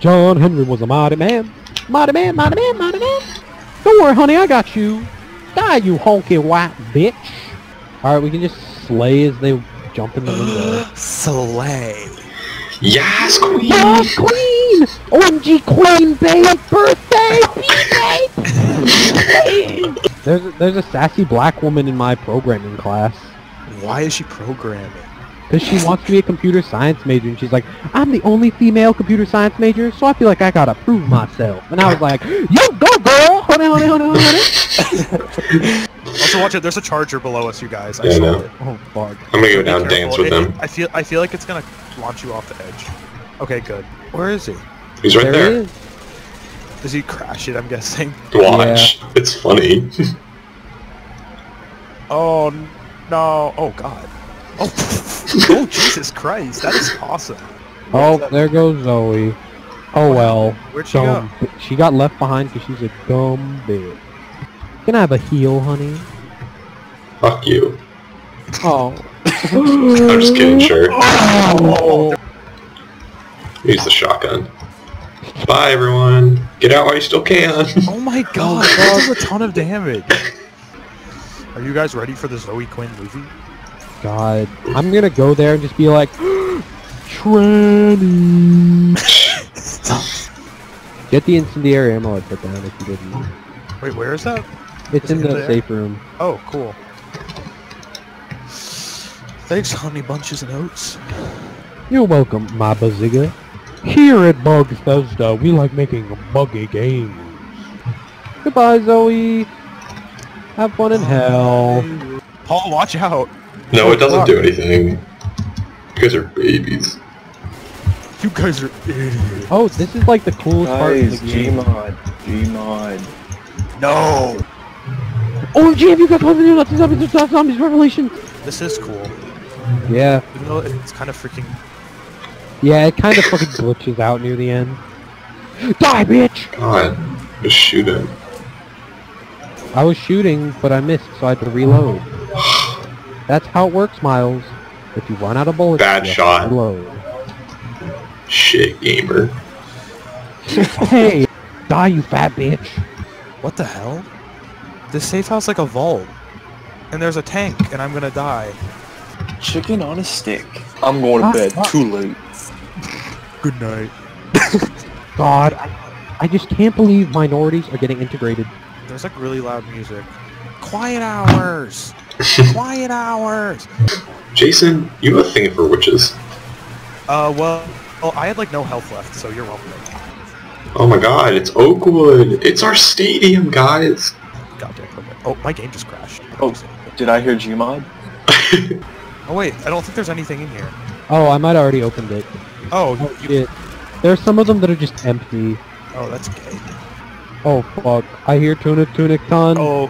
John Henry was a mighty man. Mighty man, mighty man, mighty man. Don't worry, honey, I got you. Die, you honky white bitch. Alright, we can just slay as they jump in the window. Slay. Yes, queen. Yes, queen. OMG, queen, babe. Birthday, babe. There's a sassy black woman in my programming class. Why is she programming? Because she wants to be a computer science major, and she's like, I'm the only female computer science major, so I feel like I gotta prove myself. And I was like, yo, go, girl! Hold on, hold on, hold on. Also, watch it. There's a charger below us, you guys. I saw it. Oh, fuck. I'm gonna go down and dance with them. I feel like it's gonna launch you off the edge. Okay, good. Where is he? He's right there. He is. Does he crash it, I'm guessing? Watch. Yeah. It's funny. Oh, no. Oh, God. Oh, oh, Jesus Christ, that is awesome. Oh, there goes Zoe. Oh well. Where'd she go? She got left behind because she's a dumb bitch. Can I have a heel, honey? Fuck you. Oh. I'm just kidding, sure. Oh. Use the shotgun. Bye, everyone. Get out while you still can. Oh my God, that was a ton of damage. Are you guys ready for the Zoe Quinn movie? God, I'm gonna go there and just be like, tranny. Get the incendiary ammo I put down if you didn't. Wait, where is that? It's in the safe room. Oh, cool. Thanks, honey bunches and oats. You're welcome, my bazooka. Here at Bug's Thesda, we like making buggy games. Goodbye, Zoe. Have fun in hell. Paul, watch out. No, it doesn't do anything. You guys are babies. You guys are idiots. Oh, this is like the coolest part of the game. G-Mod. G-Mod. No! OMG, have you got zombies revelation? This is cool. Yeah. Even though it's kind of freaking... Yeah, it kind of fucking glitches out near the end. Die, bitch! God. Just shoot him. I was shooting, but I missed, so I had to reload. That's how it works, Miles. If you run out of bullets, bad shot. Reload. Shit, gamer. Hey, die, you fat bitch. What the hell? This safe house is like a vault, and there's a tank, and I'm gonna die. Chicken on a stick. I'm going to bed. Too late. Good night. God, I just can't believe minorities are getting integrated. There's like really loud music. Quiet hours. Quiet hours! Jason, you have a thing for witches. Well, I had like no health left, so you're welcome. Oh my God, it's Oakwood! It's our stadium, guys! Goddamn, okay. Oh, my game just crashed. Oh, did I hear G-Mod? Oh wait, I don't think there's anything in here. Oh, I might have already opened it. Oh shit. There's some of them that are just empty. Oh, that's gay. Oh fuck, I hear Tunic-Ton. Oh.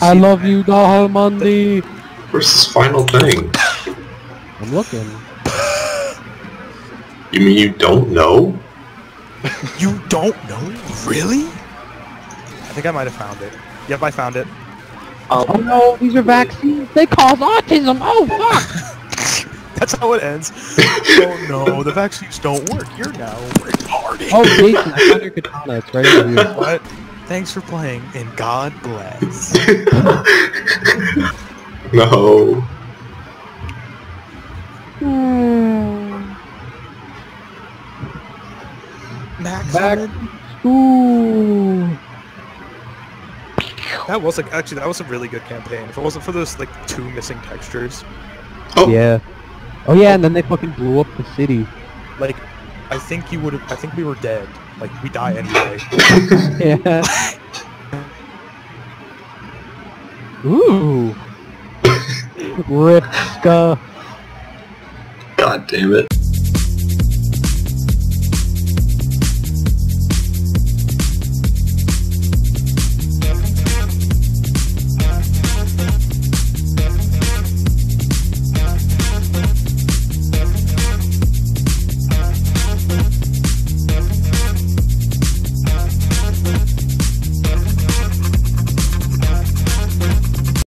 I love you, Dahalmandi! Where's this final thing? I'm looking. You mean you don't know? You don't know? Really? I think I might have found it. Yep, I found it. Oh no, these are vaccines! They cause autism! Oh fuck! That's how it ends. Oh no, the vaccines don't work. You're now retarded. Oh Jason, I found your katana. It's right over here. What? Thanks for playing, and God bless. No. Max back school. That was like actually that was a really good campaign. If it wasn't for those like 2 missing textures. Oh yeah. Oh yeah, and then they fucking blew up the city. Like, I think we were dead. Like, we die anyway. Yeah. Ooh. Ripska. God damn it.